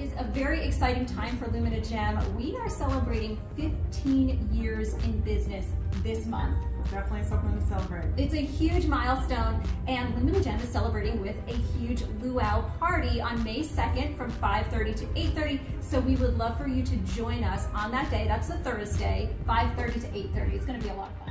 is a very exciting time for Lumina Gem. We are celebrating 15 years in business this month. Definitely something to celebrate. It's a huge milestone, and Lumina Gem is celebrating with a huge luau party on May 2nd from 5:30 to 8:30. So we would love for you to join us on that day. That's a Thursday, 5:30 to 8:30. It's going to be a lot of fun.